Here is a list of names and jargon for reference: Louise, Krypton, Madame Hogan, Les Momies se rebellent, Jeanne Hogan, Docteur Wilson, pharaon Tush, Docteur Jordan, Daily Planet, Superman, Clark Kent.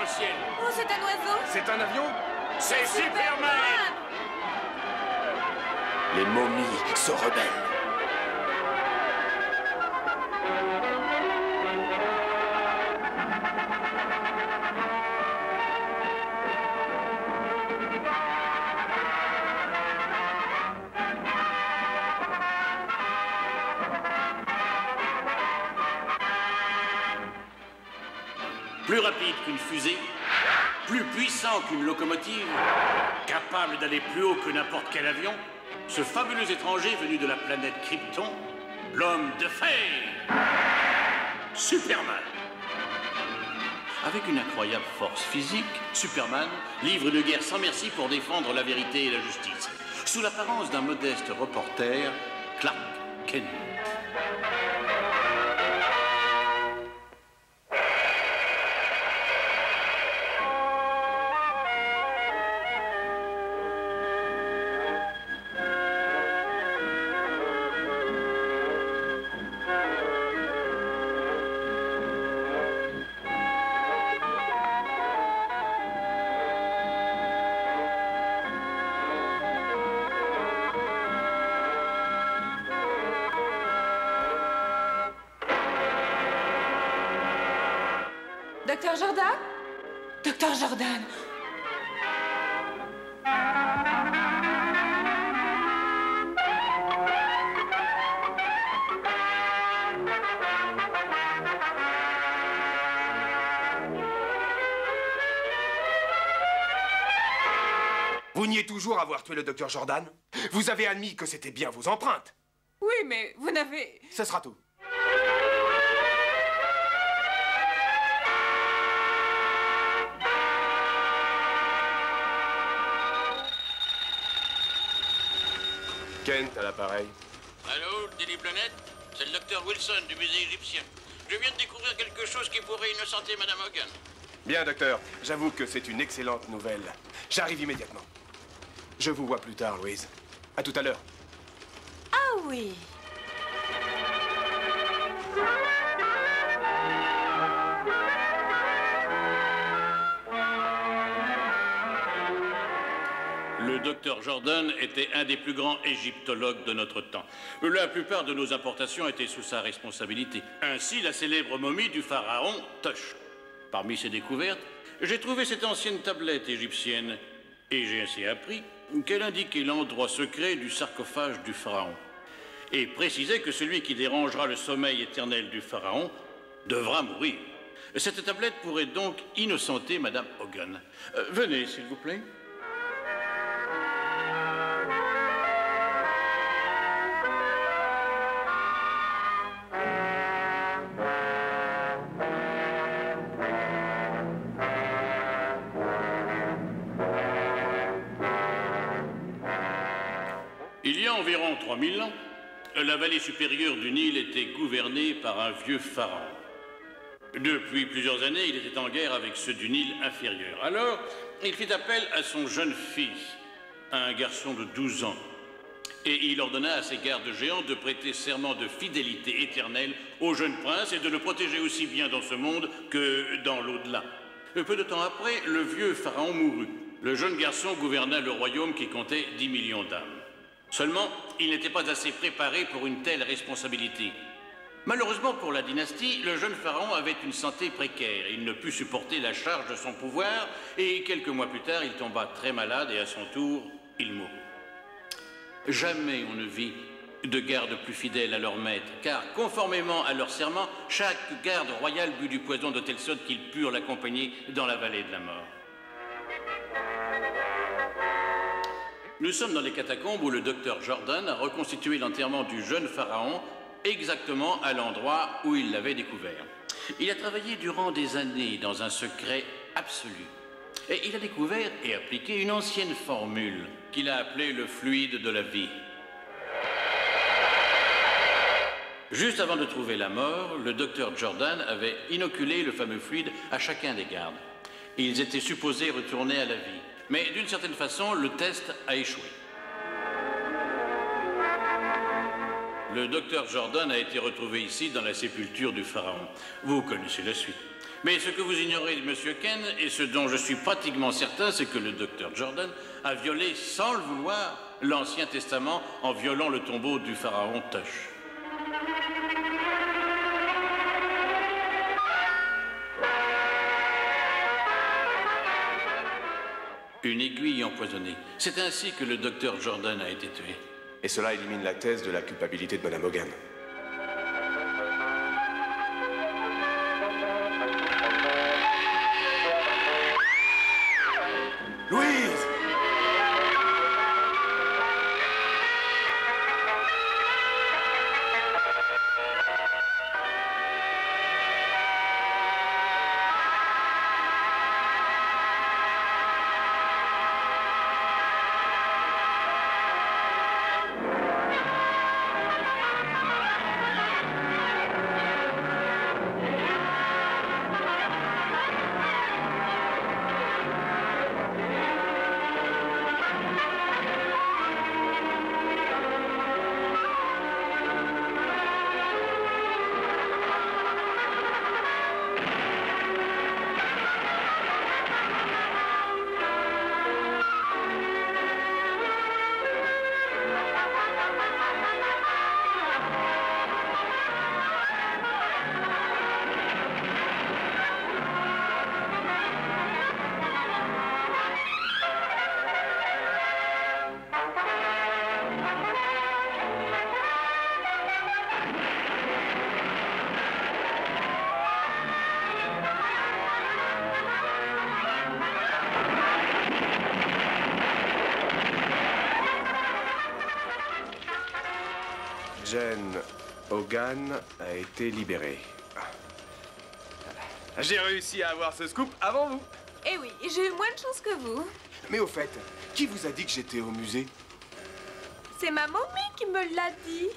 dans le ciel. Oh, c'est un oiseau. C'est un avion. C'est Superman. Les momies se rebellent. Plus rapide qu'une fusée, plus puissant qu'une locomotive, capable d'aller plus haut que n'importe quel avion, ce fabuleux étranger venu de la planète Krypton, l'homme de fer, Superman. Avec une incroyable force physique, Superman livre une guerre sans merci pour défendre la vérité et la justice, sous l'apparence d'un modeste reporter, Clark Kent. Docteur Jordan? Docteur Jordan? Vous niez toujours avoir tué le docteur Jordan? Vous avez admis que c'était bien vos empreintes. Oui, mais vous n'avez... Ce sera tout. Kent à l'appareil. Allô, Daily Planet? C'est le docteur Wilson du musée égyptien. Je viens de découvrir quelque chose qui pourrait innocenter Madame Hogan. Bien, docteur. J'avoue que c'est une excellente nouvelle. J'arrive immédiatement. Je vous vois plus tard, Louise. À tout à l'heure. Ah oui. Le docteur Jordan était un des plus grands égyptologues de notre temps. La plupart de nos importations étaient sous sa responsabilité. Ainsi, la célèbre momie du pharaon Tush. Parmi ses découvertes, j'ai trouvé cette ancienne tablette égyptienne. Et j'ai ainsi appris qu'elle indiquait l'endroit secret du sarcophage du pharaon. Et précisait que celui qui dérangera le sommeil éternel du pharaon devra mourir. Cette tablette pourrait donc innocenter Madame Hogan. Venez, s'il vous plaît. Il y a environ 3000 ans, la vallée supérieure du Nil était gouvernée par un vieux pharaon. Depuis plusieurs années, il était en guerre avec ceux du Nil inférieur. Alors, il fit appel à son jeune fils, un garçon de 12 ans, et il ordonna à ses gardes géants de prêter serment de fidélité éternelle au jeune prince et de le protéger aussi bien dans ce monde que dans l'au-delà. Peu de temps après, le vieux pharaon mourut. Le jeune garçon gouverna le royaume qui comptait 10 millions d'âmes. Seulement, il n'était pas assez préparé pour une telle responsabilité. Malheureusement pour la dynastie, le jeune pharaon avait une santé précaire. Il ne put supporter la charge de son pouvoir et quelques mois plus tard, il tomba très malade et à son tour, il mourut. Jamais on ne vit de gardes plus fidèles à leur maître, car conformément à leur serment, chaque garde royal but du poison de telle sorte qu'ils purent l'accompagner dans la vallée de la mort. Nous sommes dans les catacombes où le docteur Jordan a reconstitué l'enterrement du jeune pharaon exactement à l'endroit où il l'avait découvert. Il a travaillé durant des années dans un secret absolu. Et il a découvert et appliqué une ancienne formule qu'il a appelée le fluide de la vie. Juste avant de trouver la mort, le docteur Jordan avait inoculé le fameux fluide à chacun des gardes. Ils étaient supposés retourner à la vie. Mais d'une certaine façon, le test a échoué. Le docteur Jordan a été retrouvé ici dans la sépulture du pharaon. Vous connaissez la suite. Mais ce que vous ignorez de M. Ken, et ce dont je suis pratiquement certain, c'est que le docteur Jordan a violé, sans le vouloir, l'Ancien Testament en violant le tombeau du pharaon Tush. Une aiguille empoisonnée. C'est ainsi que le docteur Jordan a été tué. Et cela élimine la thèse de la culpabilité de Madame Hogan. Jeanne Hogan a été libérée. J'ai réussi à avoir ce scoop avant vous. Eh oui, j'ai eu moins de chance que vous. Mais au fait, qui vous a dit que j'étais au musée? C'est ma momie qui me l'a dit.